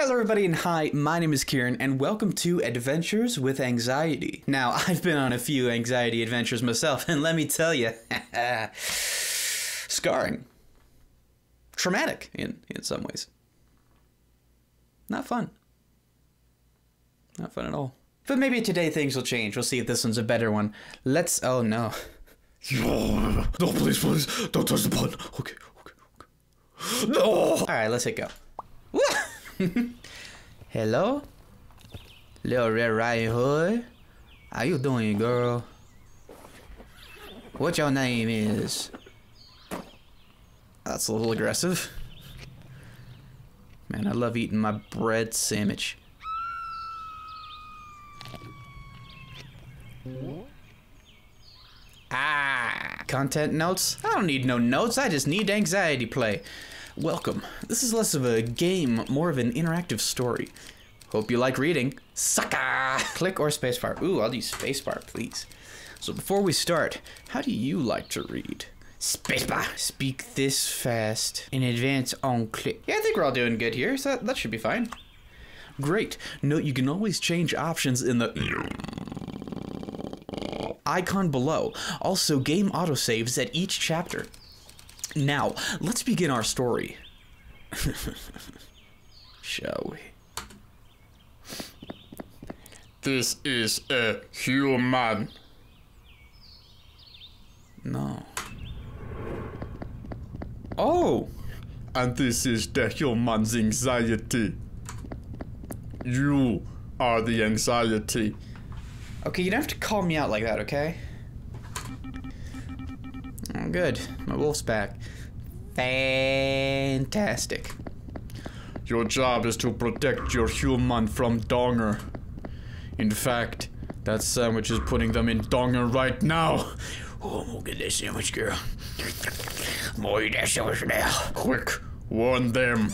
Hello everybody and hi, my name is Kieran and welcome to Adventures with Anxiety. Now, I've been on a few anxiety adventures myself and let me tell you, scarring. Traumatic in some ways. Not fun. Not fun at all. But maybe today things will change. We'll see if this one's a better one. Let's, oh no. No, please, don't touch the button. Okay. No! All right, let's hit go. Hello? Little Red Riding Hood? How you doing, girl? What your name is? That's a little aggressive. Man, I love eating my bread sandwich. Ah! Content notes? I don't need no notes, I just need anxiety play. Welcome. This is less of a game, more of an interactive story. Hope you like reading. Sucker! Click or spacebar. Ooh, I'll do spacebar, please. So before we start, how do you like to read? Spacebar. Speak this fast. In advance on click. Yeah, I think we're all doing good here, so that should be fine. Great. Note you can always change options in the icon below. Also, game autosaves at each chapter. Now, let's begin our story. Shall we? This is a human. No. Oh! And this is the human's anxiety. You are the anxiety. Okay, you don't have to call me out like that, okay? Good. My wolf's back. Fantastic. Your job is to protect your human from Donger. In fact, that sandwich is putting them in Donger right now. Oh, I'm gonna get that sandwich, girl. I'm gonna eat that sandwich now. Quick, warn them.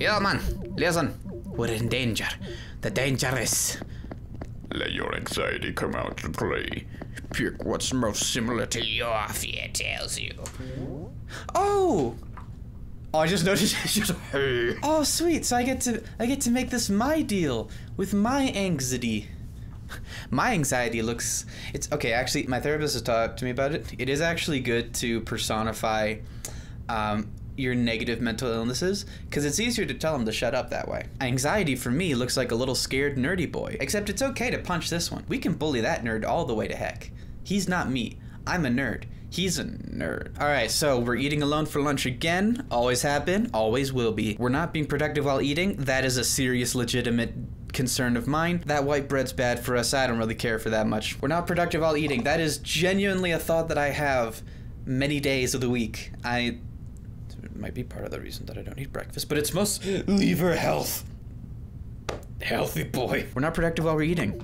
Yeah, man. Listen. We're in danger. The danger is... Let your anxiety come out to play. Pick what's most similar to your fear tells you. Oh! Oh, I just noticed. Oh, sweet! So I get to make this my deal with my anxiety. My anxiety looks. It's okay. Actually, my therapist has talked to me about it. It is actually good to personify your negative mental illnesses, because it's easier to tell them to shut up that way. Anxiety for me looks like a little scared nerdy boy, except it's okay to punch this one. We can bully that nerd all the way to heck. He's not me. I'm a nerd. He's a nerd. All right, so we're eating alone for lunch again. Always have been, always will be. We're not being productive while eating. That is a serious, legitimate concern of mine. That white bread's bad for us. I don't really care for that much. We're not productive while eating. That is genuinely a thought that I have many days of the week. It might be part of the reason that I don't eat breakfast, but it's most lever health. Healthy boy. We're not productive while we're eating.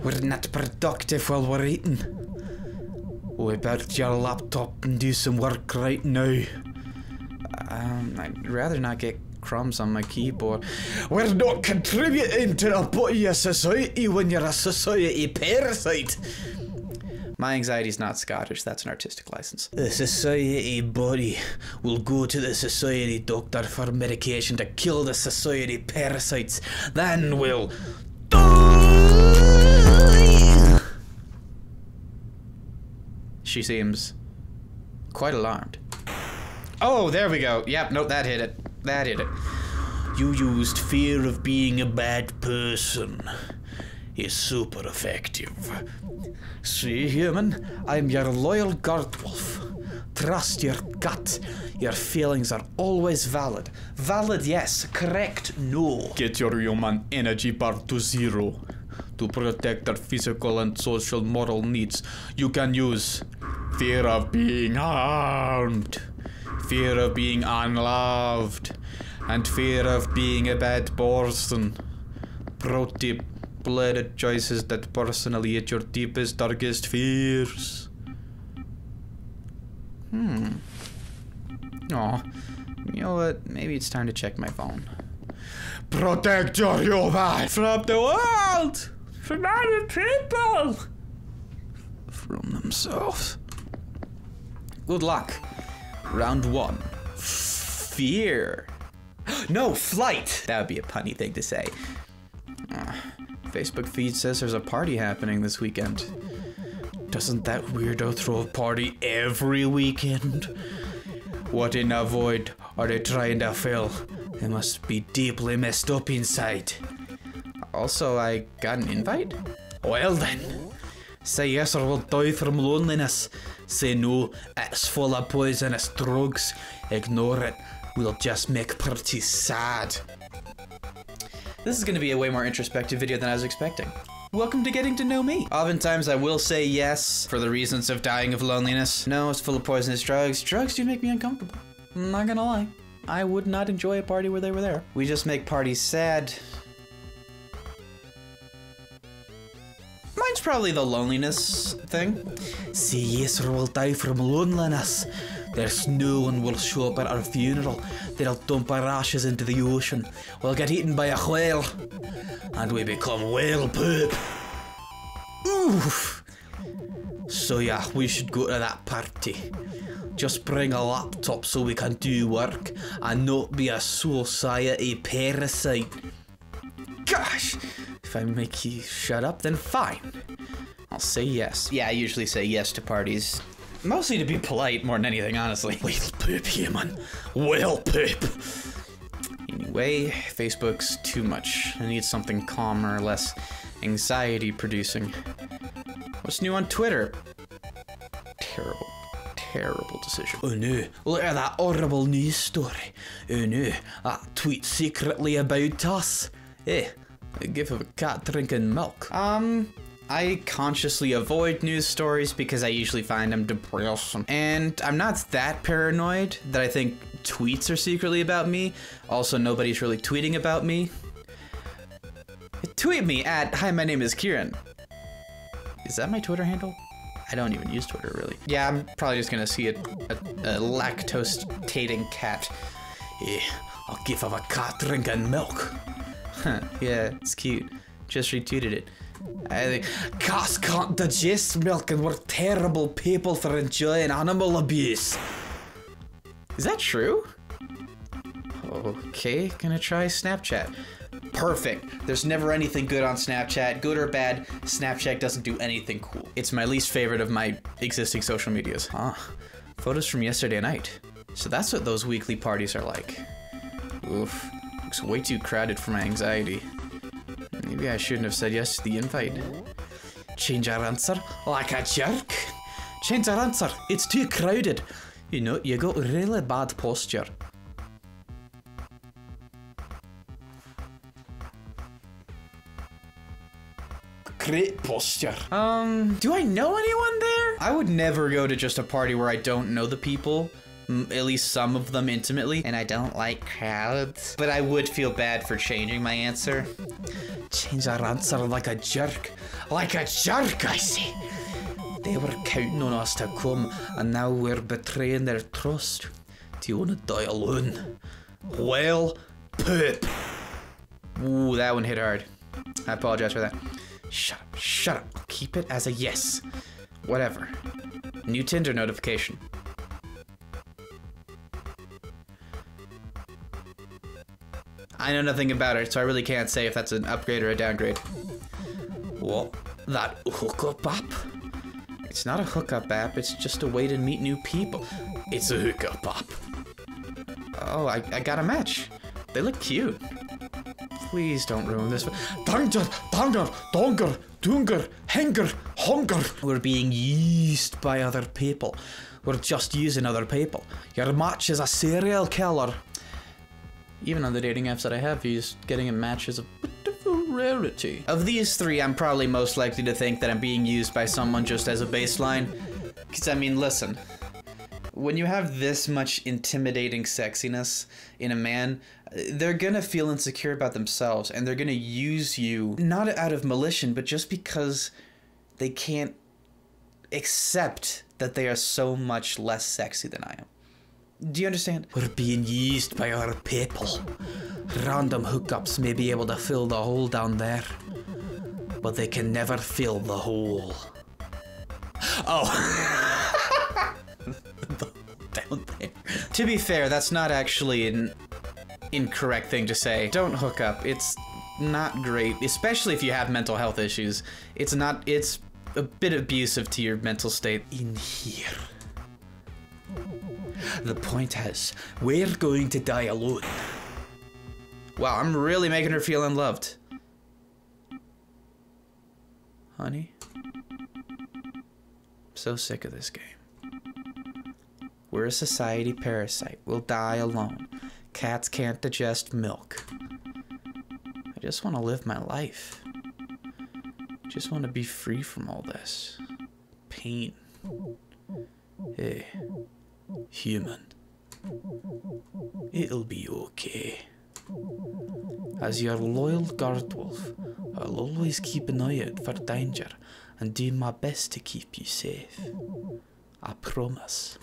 We're not productive while we're eating. Whip out your laptop and do some work right now. I'd rather not get crumbs on my keyboard. We're not contributing to the body of society when you're a society parasite. My anxiety's not Scottish, that's an artistic license. The society body will go to the society doctor for medication to kill the society parasites, then we'll die! She seems quite alarmed. Oh, there we go. Yep, nope, that hit it. That hit it. You used fear of being a bad person. Is super effective. See, human, I'm your loyal guard wolf. Trust your gut. Your feelings are always valid. Valid, yes. Correct, no. Get your human energy bar to zero. To protect our physical and social moral needs, you can use fear of being harmed, fear of being unloved, and fear of being a bad person. Pro tip. Blooded choices that personally at your deepest, darkest fears. Aw. You know what? Maybe it's time to check my phone. Protect your human from the world! From other people! From themselves. Good luck. Round 1. Fear. No, flight! That would be a punny thing to say. Facebook feed says there's a party happening this weekend. Doesn't that weirdo throw a party every weekend? What in a void are they trying to fill? They must be deeply messed up inside. Also, I got an invite? Well then. Say yes or we'll die from loneliness. Say no, it's full of poisonous drugs. Ignore it. We'll just make parties sad. This is going to be a way more introspective video than I was expecting. Welcome to getting to know me. Oftentimes I will say yes for the reasons of dying of loneliness. No, it's full of poisonous drugs. Drugs do make me uncomfortable. I'm not gonna lie. I would not enjoy a party where they were there. We just make parties sad. Mine's probably the loneliness thing. Say yes or we'll die from loneliness. There's no one will show up at our funeral. They'll dump our ashes into the ocean. We'll get eaten by a whale. And we become whale poop. Oof. So yeah, we should go to that party. Just bring a laptop so we can do work and not be a society parasite. Gosh, if I make you shut up, then fine. I'll say yes. Yeah, I usually say yes to parties. Mostly to be polite more than anything, honestly. Whale poop, human. Whale poop. Anyway, Facebook's too much. I need something calmer, less anxiety producing. What's new on Twitter? Terrible, terrible decision. Oh no, look at that horrible news story. Oh no, that tweet secretly about us. Eh, a gif of a cat drinking milk. I consciously avoid news stories because I usually find them depressing. And I'm not that paranoid that I think tweets are secretly about me. Also, nobody's really tweeting about me. Tweet me at Hi, My Name is Kieran. Is that my Twitter handle? I don't even use Twitter, really. Yeah, I'm probably just gonna see a lactose-tating cat. Yeah, I'll give him a cat drinking milk. Huh, yeah, it's cute. Just retweeted it. I think cats can't digest milk and we're terrible people for enjoying animal abuse. Is that true? Okay, gonna try Snapchat. Perfect. There's never anything good on Snapchat. Good or bad, Snapchat doesn't do anything cool. It's my least favorite of my existing social medias. Ah, photos from yesterday night. So that's what those weekly parties are like. Oof, looks way too crowded for my anxiety. Maybe I shouldn't have said yes to the invite. Change our answer like a jerk. Change our answer. It's too crowded. You know, you got really bad posture. Great posture. Do I know anyone there? I would never go to just a party where I don't know the people. At least some of them intimately. And I don't like crowds. But I would feel bad for changing my answer. Change our answer like a jerk. Like a jerk, I say. They were counting on us to come, and now we're betraying their trust. Do you want to die alone? Well, poop. Ooh, that one hit hard. I apologize for that. Shut up, shut up. Keep it as a yes. Whatever. New Tinder notification. I know nothing about it, so I really can't say if that's an upgrade or a downgrade. What? That hookup app? It's not a hookup app, it's just a way to meet new people. It's a hookup app. Oh, I got a match. They look cute. Please don't ruin this. Danger, danger, donger, dunger, hanger, hunger. We're being used by other people. We're just using other people. Your match is a serial killer. Even on the dating apps that I have used, getting a match is a bit of a rarity. Of these three, I'm probably most likely to think that I'm being used by someone just as a baseline. Because, I mean, listen. When you have this much intimidating sexiness in a man, they're gonna feel insecure about themselves, and they're gonna use you, not out of malice, but just because they can't accept that they are so much less sexy than I am. Do you understand? We're being used by our people. Random hookups may be able to fill the hole down there, but they can never fill the hole. Oh! Down there. To be fair, that's not actually an incorrect thing to say. Don't hook up. It's not great, especially if you have mental health issues. It's a bit abusive to your mental state. In here. The point is, we're going to die alone. Wow, I'm really making her feel unloved. Honey? I'm so sick of this game. We're a society parasite. We'll die alone. Cats can't digest milk. I just want to live my life. I just want to be free from all this pain. Hey, human. It'll be okay. As your loyal guard wolf, I'll always keep an eye out for danger and do my best to keep you safe. I promise.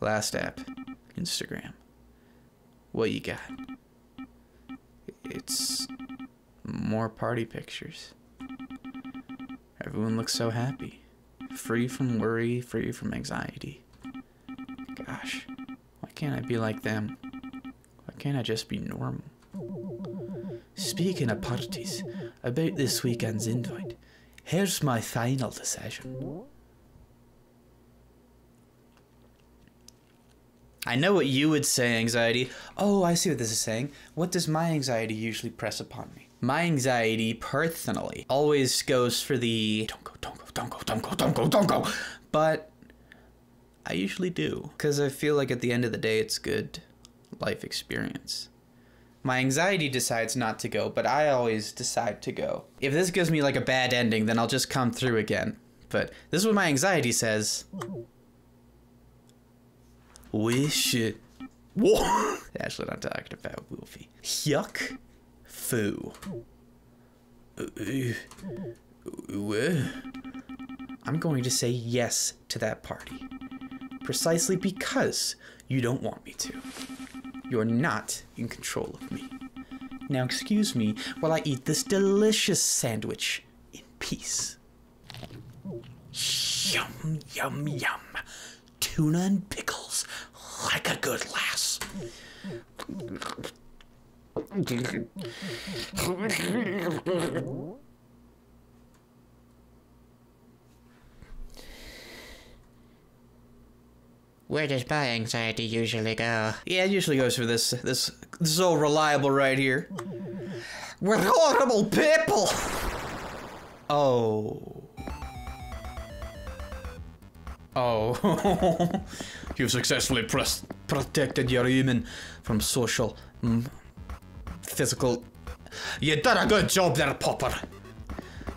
Last app, Instagram. What you got? It's more party pictures. Everyone looks so happy. Free from worry, free from anxiety. Gosh, why can't I be like them? Why can't I just be normal? Speaking of parties, about this weekend's invite, here's my final decision. I know what you would say, anxiety. Oh, I see what this is saying. What does my anxiety usually press upon me? My anxiety, personally, always goes for the don't go, don't go, don't go, don't go, don't go, don't go. But I usually do, because I feel like at the end of the day, it's good life experience. My anxiety decides not to go, but I always decide to go. If this gives me like a bad ending, then I'll just come through again. But this is what my anxiety says. We should. Whoa! That's what I'm talking about, Wolfie. Yuck. Foo. I'm going to say yes to that party. Precisely because you don't want me to. You're not in control of me. Now excuse me while I eat this delicious sandwich in peace. Yum, yum, yum. Tuna and pickles, like a good lass. Where does my anxiety usually go? Yeah, it usually goes for this old reliable right here. We're horrible people! Oh. Oh. You've successfully protected your human from social, physical. You did a good job there, Popper.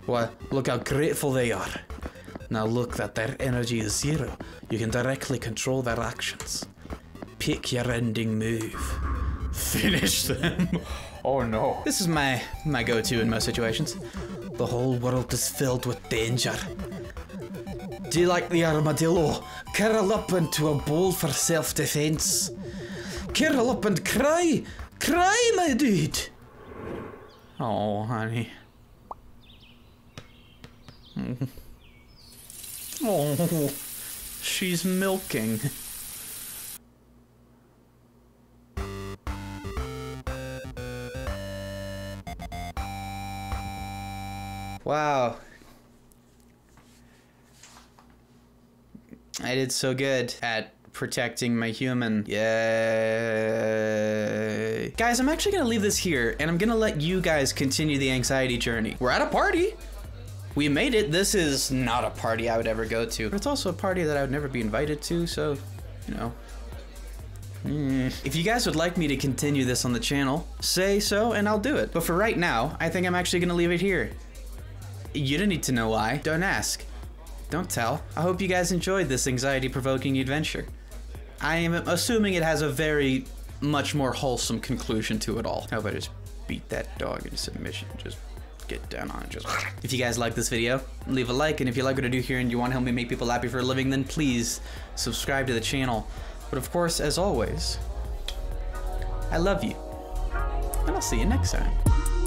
Well, look how grateful they are. Now look that their energy is zero. You can directly control their actions. Pick your ending move. Finish them. Oh no. This is my go-to in most situations. The whole world is filled with danger. Do you like the armadillo? Curl up into a ball for self-defense. Curl up and cry. Cry, my dude. Oh, honey. Oh, she's milking. Wow. I did so good at protecting my human. Yay. Guys, I'm actually gonna leave this here and I'm gonna let you guys continue the anxiety journey. We're at a party. We made it. This is not a party I would ever go to. But it's also a party that I would never be invited to, so, you know. If you guys would like me to continue this on the channel, say so and I'll do it. But for right now, I think I'm actually gonna leave it here. You don't need to know why. Don't ask. Don't tell. I hope you guys enjoyed this anxiety-provoking adventure. I am assuming it has a very much more wholesome conclusion to it all. How about I just beat that dog into submission? Just get down on it. Just if you guys like this video, leave a like, and if you like what I do here and you want to help me make people happy for a living, then please subscribe to the channel. But of course, as always, I love you, and I'll see you next time.